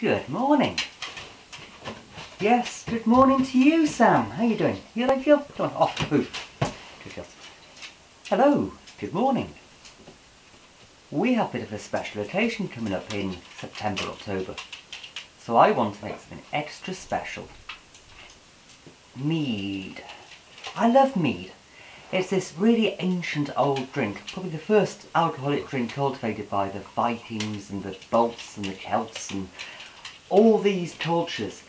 Good morning. Yes, good morning to you, Sam. How are you doing? You like Phil? Come on, off, move. Good girl. Hello, good morning. We have a bit of a special occasion coming up in September, October. So I want to make something extra special. Mead. I love mead. It's this really ancient old drink, probably the first alcoholic drink cultivated by the Vikings and the Balts and the Celts, and all these cultures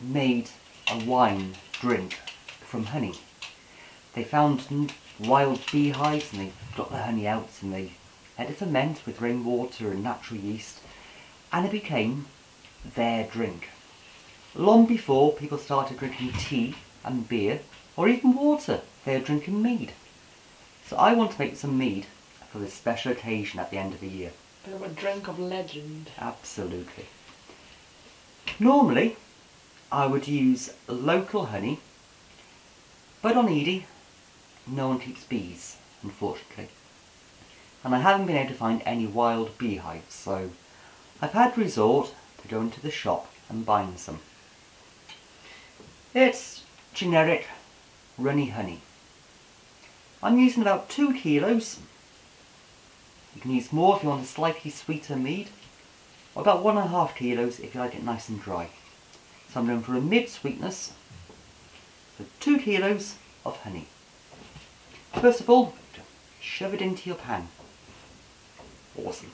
made a wine drink from honey. They found wild beehives and they got the honey out and they had it ferment with rainwater and natural yeast, and it became their drink. Long before people started drinking tea and beer or even water, they are drinking mead. So I want to make some mead for this special occasion at the end of the year. Bit of a drink of legend. Absolutely. Normally I would use local honey, but on Eday no one keeps bees, unfortunately. And I haven't been able to find any wild beehives, so I've had resort to going to the shop and buying some. It's generic runny honey. I'm using about 2 kilos. You can use more if you want a slightly sweeter mead, or about 1.5 kilos if you like it nice and dry. So I'm going for a mid sweetness, so 2 kilos of honey. First of all, shove it into your pan. Awesome.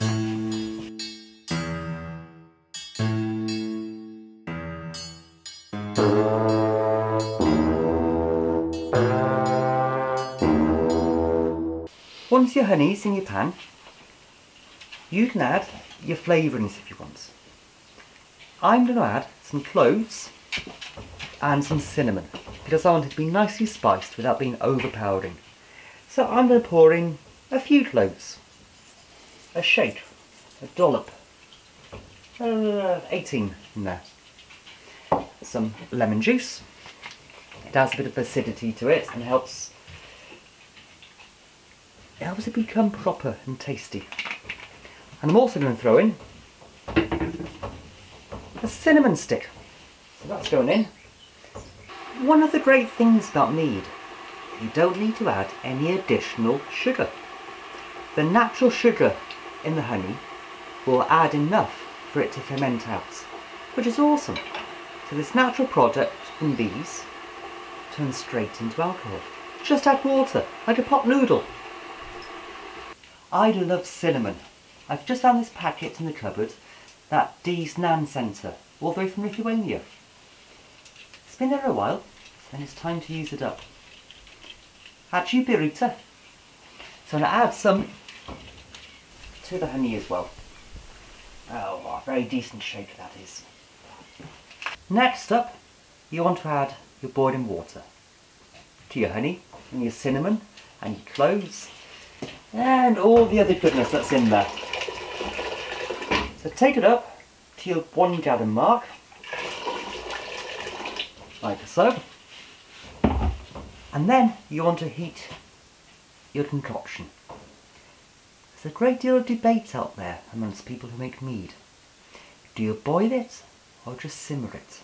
Once your honey's in your pan, you can add your flavourings if you want. I'm going to add some cloves and some cinnamon because I want it to be nicely spiced without being overpowering. So I'm going to pour in a few cloves, a shake, a dollop, 18 in there. Some lemon juice. It adds a bit of acidity to it and helps it become proper and tasty. And I'm also going to throw in a cinnamon stick. So that's going in. One of the great things about mead, you don't need to add any additional sugar. The natural sugar in the honey will add enough for it to ferment out, which is awesome. So this natural product from bees turns straight into alcohol. Just add water, like a pot noodle. I love cinnamon. I've just found this packet in the cupboard that Dee's Nan sent her, all the way from Lithuania. It's been there a while, and it's time to use it up. Hachi biruta. So I'm going to add some to the honey as well. Oh, a very decent shape that is. Next up, you want to add your boiling water to your honey and your cinnamon and your cloves, and all the other goodness that's in there. So take it up to your 1 gallon mark, like so, and then you want to heat your concoction. There's a great deal of debate out there amongst people who make mead. Do you boil it or just simmer it?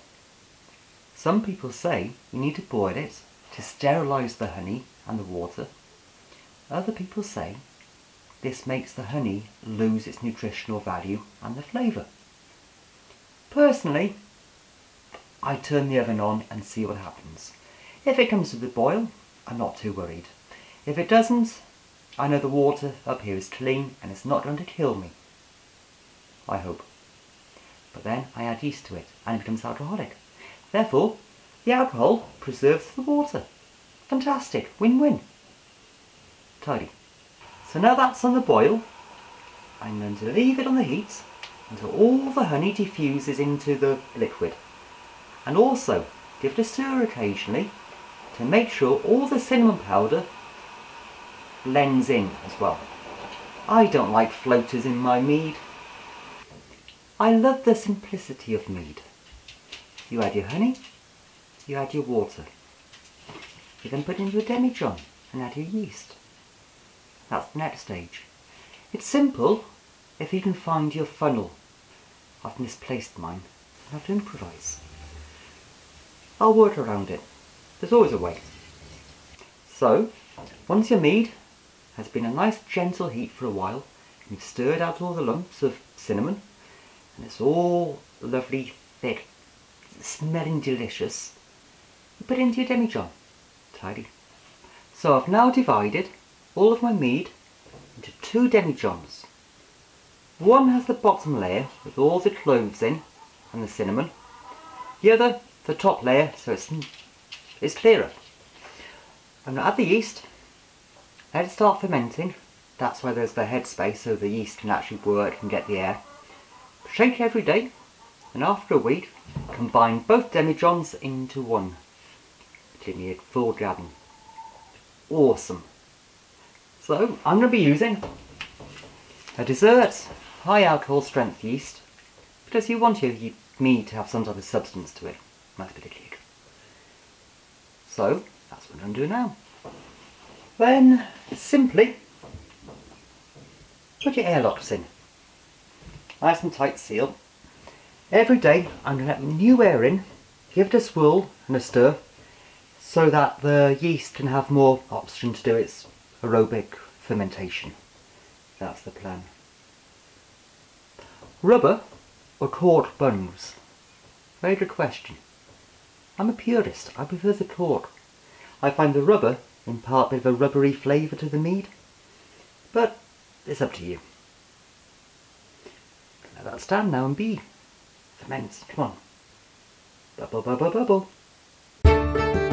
Some people say you need to boil it to sterilise the honey and the water. Other people say this makes the honey lose its nutritional value and the flavour. Personally, I turn the oven on and see what happens. If it comes to the boil, I'm not too worried. If it doesn't, I know the water up here is clean and it's not going to kill me. I hope. But then I add yeast to it and it becomes alcoholic. Therefore, the alcohol preserves the water. Fantastic. Win-win. Tidy. So now that's on the boil, I'm going to leave it on the heat until all the honey diffuses into the liquid, and also give it a stir occasionally to make sure all the cinnamon powder blends in as well. I don't like floaters in my mead. I love the simplicity of mead. You add your honey, you add your water, you then put in your demijohn and add your yeast. That's the next stage. It's simple if you can find your funnel. I've misplaced mine. I'll have to improvise. I'll work around it. There's always a way. So, once your mead has been a nice gentle heat for a while, and you've stirred out all the lumps of cinnamon, and it's all lovely, thick, smelling delicious, you put it into your demijohn. Tidy. So I've now divided all of my mead into two demijohns. One has the bottom layer with all the cloves in and the cinnamon. The other, the top layer, so it's clearer. I'm going to add the yeast, let it start fermenting. That's why there's the headspace so the yeast can actually work and get the air. Shake every day, and after a week, combine both demijohns into one. Give me a full gathering. Awesome. So I'm going to be using a dessert high alcohol strength yeast, because you want your mead to have some type of substance to it. That's particularly good. So that's what I'm going to do now. Then simply put your airlocks in. Nice and tight seal. Every day I'm going to let new air in, give it a swirl and a stir, so that the yeast can have more oxygen to do its aerobic fermentation. That's the plan. Rubber or cork bungs? Very good question. I'm a purist. I prefer the cork. I find the rubber impart a bit of a rubbery flavour to the mead, but it's up to you. Let that stand now and be ferments. Come on. Bubble, bubble, bubble.